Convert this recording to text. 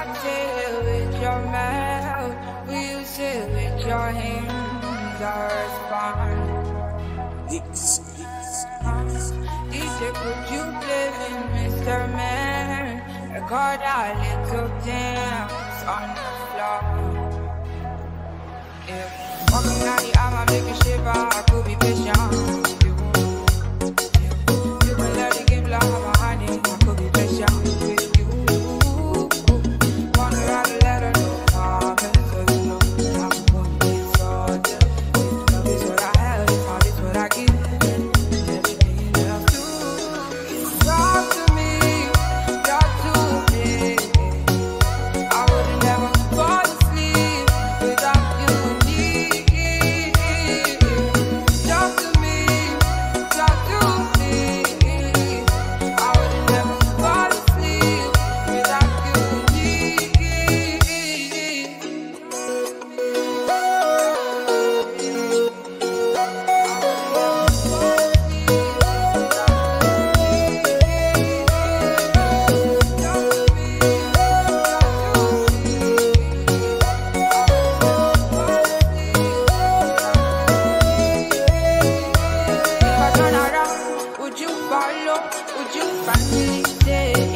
cocktail with your mouth. Will you sit with your hands? I respond. DJ, could you play with Mr. Man? Record our little dance on the floor. If one night I'ma make you shiver, I could be patient. Would you follow? Would you find me today?